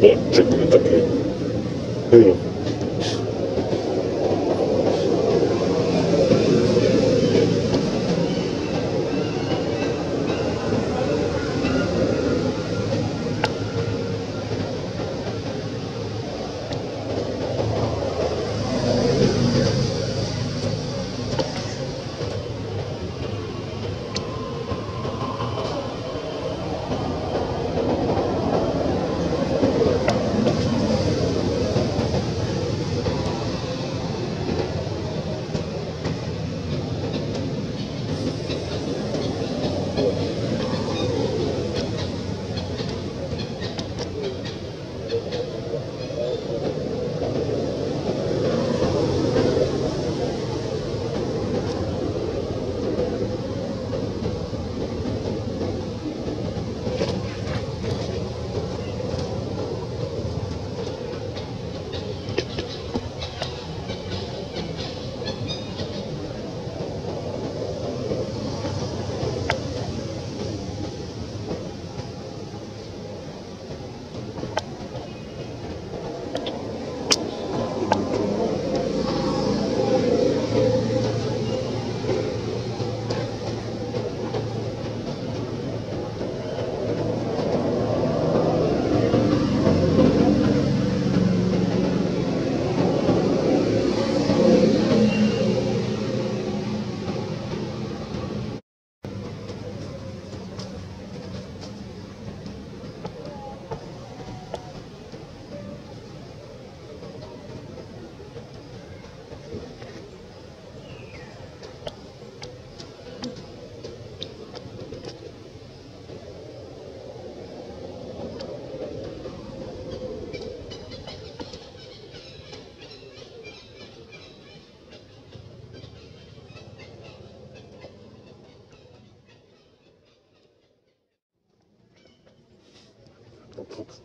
Нет, что-то не так. Oops.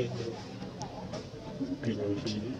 negro. Bigotinho.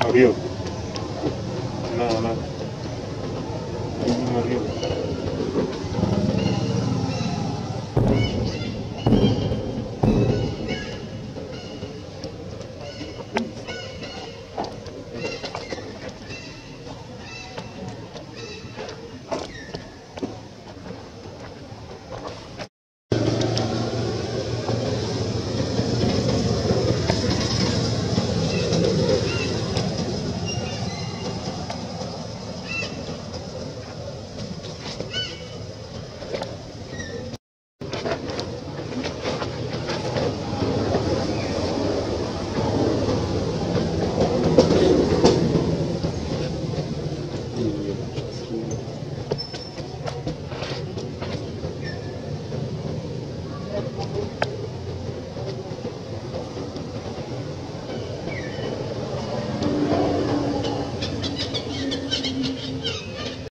Abriu.